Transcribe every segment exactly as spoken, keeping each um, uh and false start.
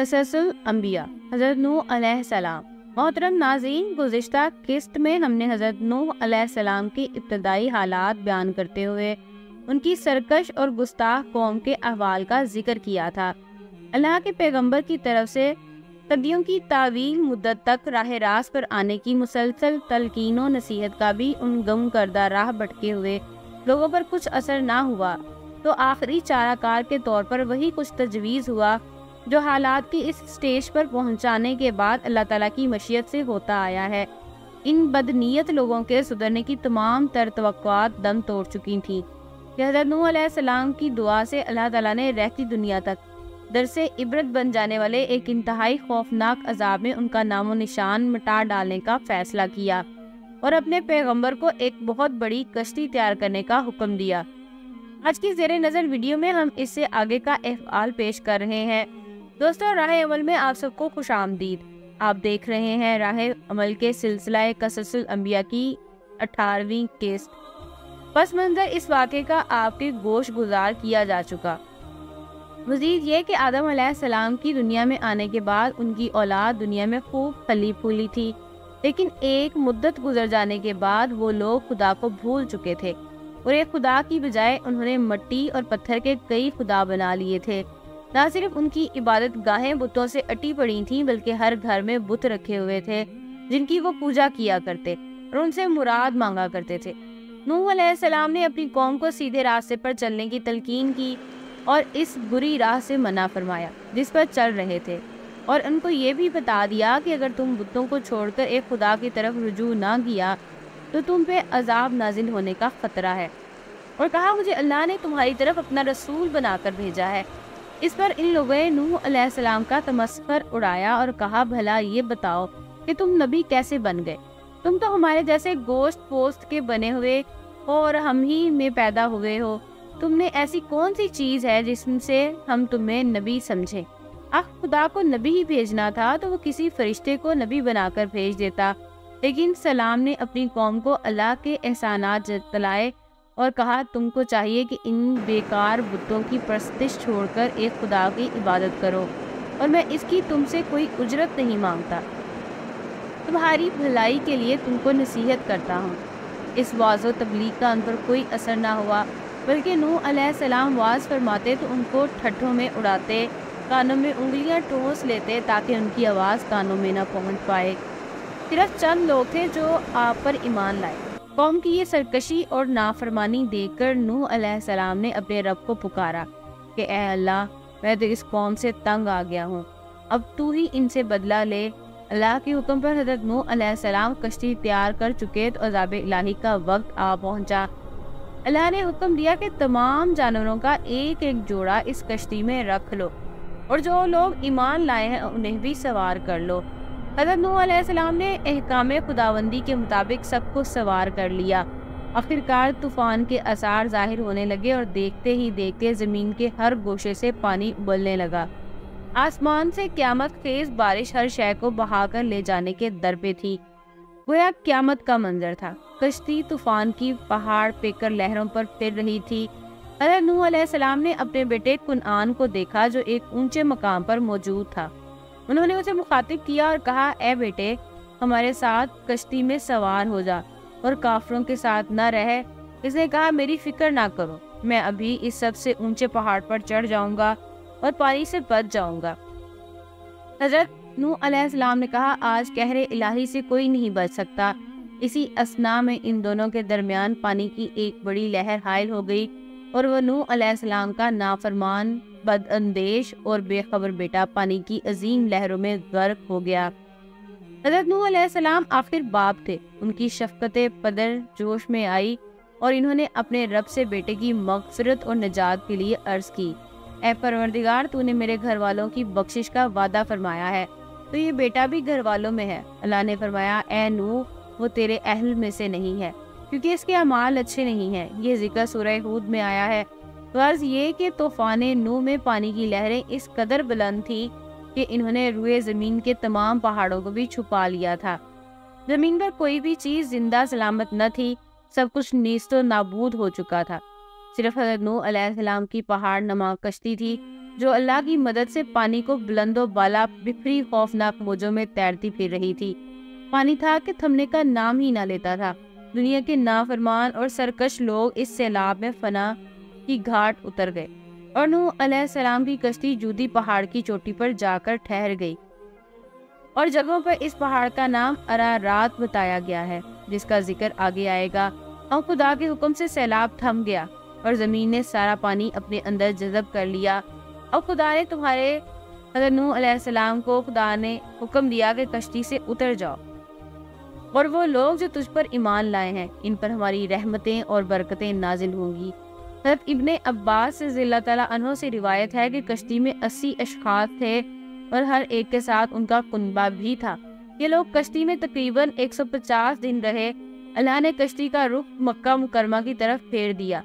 तसलसुल अंबिया हज़रत नूह अलैहिस्सलाम। मोहतरम नाज़रीन, गुज़िश्ता किस्त में हमने हज़रत नूह अलैहिस्सलाम के इब्तदाई हालात बयान करते हुए उनकी सरकश और गुस्ताख कौम के अहवाल का जिक्र किया था। अल्लाह के पैगंबर की तरफ से सदियों की तावील मुद्दत तक राह रास्त पर आने की मुसलसल तलकीन व नसीहत का भी उन गम करदा राह भटके हुए लोगों पर कुछ असर ना हुआ तो आखिरी चाराकार के तौर पर वही कुछ तजवीज़ हुआ जो हालात की इस स्टेज पर पहुंचाने के बाद अल्लाह ताला की मशीयत से होता आया है। इन बदनीयत लोगों के सुधरने की तमाम तर तवक्कुआत दम तोड़ चुकी थी। हज़रत नूह अलैहिस्सलाम की दुआ से अल्लाह ताला ने रहती दुनिया तक दरसे इबरत बन जाने वाले एक इंतहाई खौफनाक अजाब में उनका नामो निशान मिटा डालने का फैसला किया और अपने पैगम्बर को एक बहुत बड़ी कश्ती तैयार करने का हुक्म दिया। आज की ज़ेरे नज़र वीडियो में हम इससे आगे का अहवाल पेश कर रहे हैं। दोस्तों, राह ए अमल में आप सबको खुश आमदीद। आप देख रहे हैं राह ए अमल के सिलसिला कससुल अंबिया की अठारहवीं किस्त। पस मंजर इस वाक़े का आपके गोश गुजार किया जा चुका। मजीद ये कि आदम अलैहिस्सलाम की दुनिया में आने के बाद उनकी औलाद दुनिया में खूब फली फूली थी, लेकिन एक मुद्दत गुजर जाने के बाद वो लोग खुदा को भूल चुके थे और एक खुदा की बजाय उन्होंने मिट्टी और पत्थर के कई खुदा बना लिए थे। न सिर्फ उनकी इबादत गाहें बुतों से अटी पड़ी थीं, बल्कि हर घर में बुत रखे हुए थे जिनकी वो पूजा किया करते और उनसे मुराद मांगा करते थे। नूह अलैहिस्सलाम ने अपनी कौम को सीधे रास्ते पर चलने की तलकीन की और इस बुरी राह से मना फरमाया जिस पर चल रहे थे, और उनको ये भी बता दिया कि अगर तुम बुतों को छोड़कर एक खुदा की तरफ रुजू ना किया तो तुम पे अजाब नाजिल होने का ख़तरा है, और कहा मुझे अल्लाह ने तुम्हारी तरफ अपना रसूल बनाकर भेजा है। इस पर इन लोगों ने नूह अलैहिस्सलाम का तमस्खुर उड़ाया और कहा, भला ये बताओ कि तुम नबी कैसे बन गए? तुम तो हमारे जैसे गोश्त पोस्ट के बने हुए और हम ही में पैदा हुए हो। तुमने ऐसी कौन सी चीज़ है जिससे हम तुम्हें नबी समझें? आख खुदा को नबी ही भेजना था तो वो किसी फरिश्ते को नबी बनाकर भेज देता, लेकिन सलाम ने अपनी कौम को अल्लाह के एहसानात जतलाए और कहा, तुमको चाहिए कि इन बेकार बुतों की परस्तिश छोड़कर एक खुदा की इबादत करो और मैं इसकी तुमसे कोई उजरत नहीं मांगता, तुम्हारी भलाई के लिए तुमको नसीहत करता हूँ। इस वाज़ो तबलीग का उन पर कोई असर ना हुआ, बल्कि नूह अलैहिस्सलाम वाज़ फरमाते तो उनको ठट्ठों में उड़ाते, कानों में उंगलियाँ ठोंस लेते ताकि उनकी आवाज़ कानों में ना पहुँच पाए। सिर्फ चंद लोग थे जो आप पर ईमान लाए। कौम की ये सरकशी और नाफरमानी देखकर नूह अलैहिस्सलाम ने अपने रब को पुकारा कि ए अल्लाह, मैं तो इस कौम से तंग आ गया हूँ, अब तू ही इनसे बदला ले। अल्लाह के हुक्म पर हज़रत नूह अलैहिस्सलाम कश्ती तैयार कर चुके तो अज़ाब इलाही का वक्त आ पहुँचा। अल्लाह ने हुक्म दिया कि तमाम जानवरों का एक एक जोड़ा इस कश्ती में रख लो और जो लोग ईमान लाए हैं उन्हें भी सवार कर लो। हज़रत नूह अलैहिस्सलाम ने अहकामे खुदावंदी के मुताबिक सबको सवार कर लिया। आखिरकार तूफ़ान के आसार ज़ाहिर होने लगे और देखते ही देखते ज़मीन के हर गोशे से पानी उबलने लगा। आसमान से क़यामत खेज़ बारिश हर शय को बहा कर ले जाने के दर पे थी। गोया क़यामत का मंजर था। कश्ती तूफ़ान की पहाड़ पेकर लहरों पर फिर रही थी। हज़रत नूह अलैहिस्सलाम ने अपने बेटे कुनान को देखा जो एक ऊँचे मकाम पर मौजूद था। उन्होंने उसे मुखातिब किया और कहा, ए बेटे, हमारे साथ कश्ती में सवार हो जा और काफरों के साथ न रहे। इसने कहा, मेरी फिक्र ना करो, मैं अभी इस सबसे ऊंचे पहाड़ पर चढ़ जाऊंगा और पानी से बच जाऊंगा। हजरत नूह अलैहिस्सलाम ने कहा, आज कहरे इलाही से कोई नहीं बच सकता। इसी असना में इन दोनों के दरमियान पानी की एक बड़ी लहर हायल हो गई और वह नूह अलैहिस्सलाम का नाफरमान, बदअंदेश और बेखबर बेटा पानी की अजीम लहरों में गर्क हो गया। हज़रत नूह अलैहिस्सलाम आखिर बाप थे। उनकी शफकते पदर जोश में आई और इन्होंने अपने रब से बेटे की मगफिरत और निजात के लिए अर्ज़ की, ए परवरदिगार, तूने मेरे घर वालों की बख्शिश का वादा फरमाया है तो ये बेटा भी घर वालों में है। अल्लाह ने फरमाया, ए नूह, वो तेरे अहल में से नहीं है क्योंकि इसके अमाल अच्छे नहीं हैं। ये जिक्र सुरह हूद में आया है। गर्ज ये कि तूफ़ाने नूह में पानी की लहरें इस कदर बुलंद थी कि इन्होंने रुए ज़मीन के तमाम पहाड़ों को भी छुपा लिया था। ज़मीन पर कोई भी चीज़ जिंदा सलामत न थी, सब कुछ नीस्तो नाबूद हो चुका था। सिर्फ हज़रत नूह अलैहिस्सलाम की पहाड़ नमा कश्ती थी जो अल्लाह की मदद से पानी को बुलंदो बाला बिखरी खौफनाक मौजों में तैरती फिर रही थी। पानी था कि थमने का नाम ही ना लेता था। दुनिया के नाफरमान और सरकश लोग इस सैलाब में फना की घाट उतर गए और नूह अलैहिस्सलाम की कश्ती जूदी पहाड़ की चोटी पर जाकर ठहर गई। और जगहों पर इस पहाड़ का नाम अरारात बताया गया है, जिसका जिक्र आगे आएगा। और खुदा के हुक्म से सैलाब थम गया और जमीन ने सारा पानी अपने अंदर जज़ब कर लिया। और खुदा ने तुम्हारे हज़रत नूह अलैहिस्सलाम को खुदा ने हुक्म दिया कि कश्ती से उतर जाओ, और वो लोग जो तुझ पर ईमान लाए हैं इन पर हमारी रहमतें और बरकतें नाजिल होंगी। हज़रत इब्ने अब्बास से रज़ियल्लाहु तआला अन्हु से रिवायत है कि कश्ती में अस्सी अशखास थे और हर एक के साथ उनका कुनबा भी था। ये लोग कश्ती में तकरीबन एक सौ पचास दिन रहे। अल्लाह ने कश्ती का रुख मक्का मुकरमा की तरफ फेर दिया।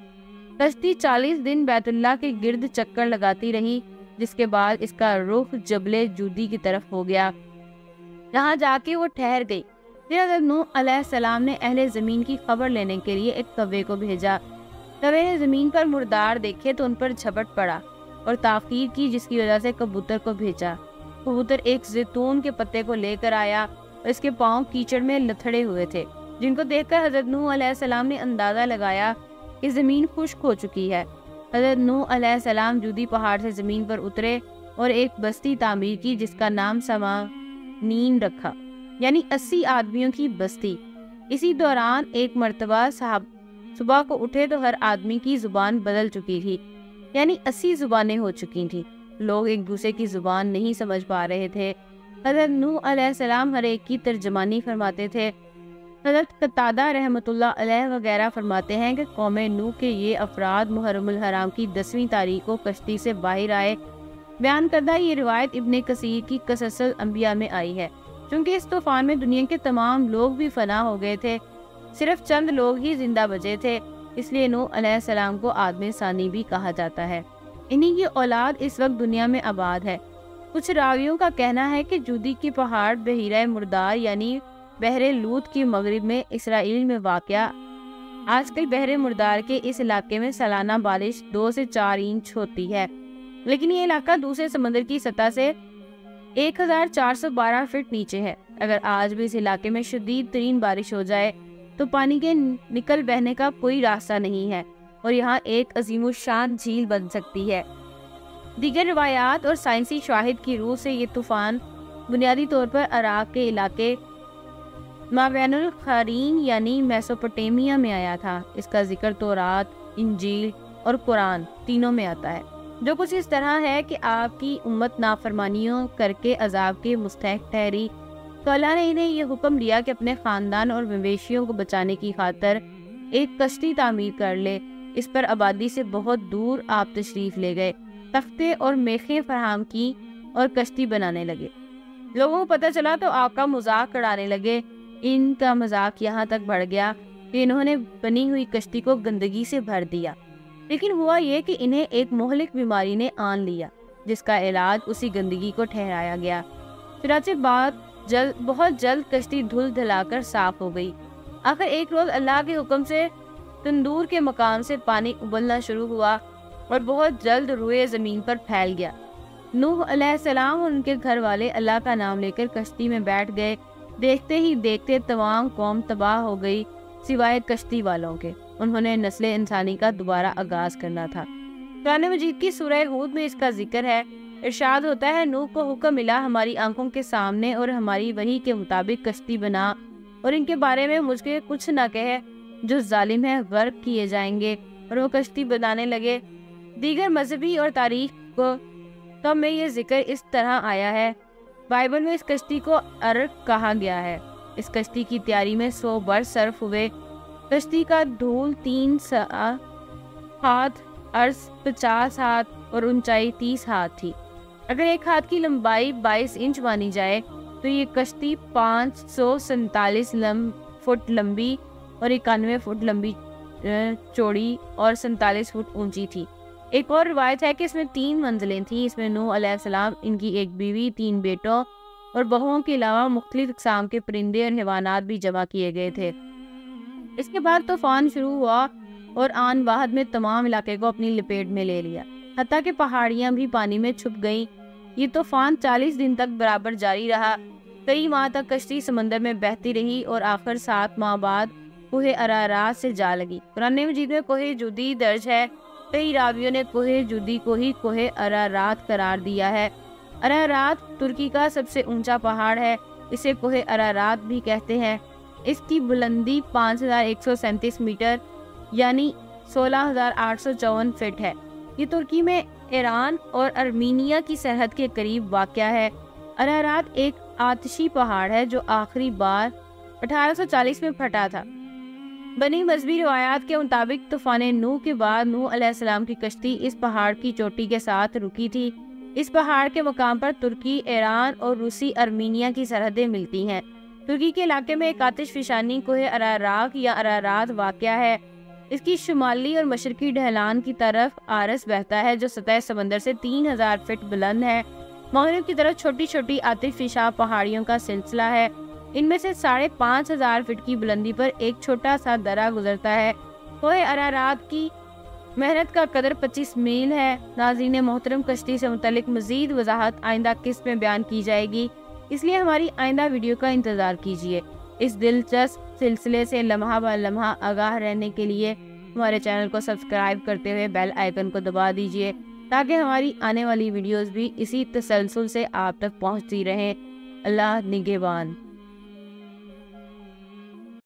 कश्ती चालीस दिन बैतुल्लाह के गिर्द चक्कर लगाती रही, जिसके बाद इसका रुख जबले जूदी की तरफ हो गया, जहाँ जाके वो ठहर गई। फिर हज़रत नूह अलैहिस्सलाम ने अहले ज़मीन की खबर लेने के लिए एक कव्वे को भेजा। कव्वे ने ज़मीन पर मुर्दार देखे तो उन पर झपट पड़ा और ताकीर की, जिसकी वजह से कबूतर को भेजा। कबूतर एक जैतून के पत्ते को लेकर आया और इसके पांव कीचड़ में लथड़े हुए थे, जिनको देखकर हज़रत नूह अलैहिस्सलाम ने अंदाज़ा लगाया कि ज़मीन खुश्क हो चुकी है। हज़रत नूह अलैहिस्सलाम जूदी पहाड़ से ज़मीन पर उतरे और एक बस्ती तामीर की, जिसका नाम समानीन रखा, यानी अस्सी आदमियों की बस्ती। इसी दौरान एक मरतबा साहब सुबह को उठे तो हर आदमी की ज़ुबान बदल चुकी थी, यानी अस्सी ज़ुबानें हो चुकी थी। लोग एक दूसरे की ज़ुबान नहीं समझ पा रहे थे। हज़रत नूह अलैहिस्सलाम हर एक की तर्जमानी फरमाते थे। हज़रत कतादा रहमतुल्लाह अलैह वगैरह फरमाते हैं कि कौम नूह के ये अफराद मुहर्रमुल हराम की दसवीं तारीख को कश्ती से बाहर आए। बयान करदा ये रिवायत इब्ने कसीर की कससल अंबिया में आई है। चूँकि इस तूफ़ान में दुनिया के तमाम लोग भी फना हो गए थे, सिर्फ चंद लोग ही जिंदा बचे थे, इसलिए नूह अलैहिस्सलाम को आदम सानी भी कहा जाता है। इन्हीं की औलाद इस वक्त दुनिया में आबाद है। कुछ रावियों का कहना है कि जूदी के पहाड़ बहिरा मुर्दार यानी बहरे लूत की मगरिब में इसराइल में वाक़या। आजकल बहरे मुर्दार के इस इलाके में सालाना बारिश दो से चार इंच होती है, लेकिन ये इलाका दूसरे समंदर की सतह से एक हज़ार चार सौ बारह फीट नीचे है। अगर आज भी इस इलाके में शदीद तरीन बारिश हो जाए तो पानी के निकल बहने का कोई रास्ता नहीं है और यहाँ एक अजीमुशान झील बन सकती है। दीगर रिवायात और साइंसी शाहिद की रूह से ये तूफ़ान बुनियादी तौर पर अराक के इलाके माबैनुल खरीन यानी मेसोपोटामिया में आया था। इसका जिक्र तौरात, इंजील और कुरान तीनों में आता है, जो कुछ इस तरह है कि आपकी उम्मत नाफरमानियों करके अजाब के मुस्तहक ठहरी तो अल्लाह ने इन्हें यह हुक्म दिया कि अपने ख़ानदान और मवेशियों को बचाने की खातर एक कश्ती तामीर कर ले। इस पर आबादी से बहुत दूर आप तशरीफ ले गए, तख्ते और मेखें फराहम की और कश्ती बनाने लगे। लोगों को पता चला तो आपका मजाक उड़ाने लगे। इनका मजाक यहाँ तक बढ़ गया कि इन्होंने बनी हुई कश्ती को गंदगी से भर दिया। लेकिन हुआ यह कि इन्हें एक मोहलिक बीमारी ने आन लिया, जिसका इलाज उसी गंदगी को ठहराया गया। फिराचे बाद जल्द बहुत जल्द कश्ती धुल धुलाकर साफ हो गई। आखिर एक रोज़ अल्लाह के हुक्म से तंदूर के मकान से पानी उबलना शुरू हुआ और बहुत जल्द रुए ज़मीन पर फैल गया। नूह अलैहिस्सलाम और उनके घर वाले अल्लाह का नाम लेकर कश्ती में बैठ गए। देखते ही देखते तमाम कौम तबाह हो गई, सिवाय कश्ती वालों के। उन्होंने नस्ल इंसानी का दोबारा आगाज़ करना था। कुरान मजिद की सुरह हूद में इसका जिक्र है। इरशाद होता है, नूह को हुक्म मिला हमारी आंखों के सामने और हमारी वही के मुताबिक कश्ती बना और इनके बारे में मुझे कुछ न कहे जो जालिम है, गर्क किए जाएंगे। और वो कश्ती बनाने लगे। दीगर मजहबी और तारीख को तब में ये जिक्र इस तरह आया है। बाइबल में इस कश्ती को अर्क कहा गया है। इस कश्ती की तैयारी में सौ बरस सर्फ हुए। कश्ती का धूल तीन हाथ, अर्ज पचास हाथ और ऊंचाई तीस हाथ थी। अगर एक हाथ की लंबाई बाईस इंच मानी जाए तो ये कश्ती पाँच सौ सैतालीस फुट लंबी और इक्यानवे फुट लंबी चौड़ी और सैतालीस फुट ऊंची थी। एक और रिवायत है कि इसमें तीन मंजिलें थीं। इसमें नूह अलैहिस्सलाम, इनकी एक बीवी, तीन बेटों और बहुओं के अलावा मुख्तलिफ अक़साम के परिंदे और हैवानात भी जमा किए गए थे। इसके बाद तूफ़ान शुरू हुआ और आन वाहद में तमाम इलाके को अपनी लपेट में ले लिया। हत्ता कि पहाड़ियाँ भी पानी में छुप गईं। ये तूफान चालीस दिन तक बराबर जारी रहा। कई माह तक कश्ती समंदर में बहती रही और आखिर सात माह बाद कोहे अरारात से जा लगी। कुरान मजीद में कोहे जूदी दर्ज है। कई रावियों ने कोहे जूदी को ही कोहे अरारात करार दिया है। अरारात तुर्की का सबसे ऊंचा पहाड़ है। इसे कोहे अरारात भी कहते हैं। इसकी बुलंदी पाँच हजार एक सौ सैंतीस मीटर यानी सोलह हजार आठ सौ चौवन फिट है। ये तुर्की में ईरान और अरमीनिया की सरहद के करीब वाक़या है। अरारात एक आतिशी पहाड़ है जो आखिरी बार अठारह सौ चालीस में फटा था। बनी मजहबी रिवायात के मुताबिक तूफान नूह के बाद नूह अलैहिस्सलाम की कश्ती इस पहाड़ की चोटी के साथ रुकी थी। इस पहाड़ के मुकाम पर तुर्की, ईरान और रूसी अर्मीनिया की सरहदें मिलती हैं। तुर्की के इलाके में एक आतिशफशानी कोहे अरारात या अरारात वाक़या है। इसकी शुमाली और मशरकी ढलान की तरफ आरस बहता है जो सतह समंदर से तीन हजार फिट बुलंद है। मगरब की तरफ छोटी छोटी आतिशफशा पहाड़ियों का सिलसिला है। इनमें से साढ़े पाँच हजार फिट की बुलंदी पर एक छोटा सा दर्रा गुजरता है। कोहे अरारात की मेहनत का कदर पच्चीस मील है। नाज़रीन मोहतरम, कश्ती से मुतल्लिक मज़ीद वजाहत आइंदा किस्त में बयान की जाएगी, इसलिए हमारी आइंदा वीडियो का इंतज़ार कीजिए। इस दिलचस्प सिलसिले से लम्हा ब लम्हा आगाह रहने के लिए हमारे चैनल को सब्सक्राइब करते हुए बेल आइकन को दबा दीजिए ताकि हमारी आने वाली वीडियोस भी इसी तसलसल से आप तक पहुंचती रहें। अल्लाह निगहबान।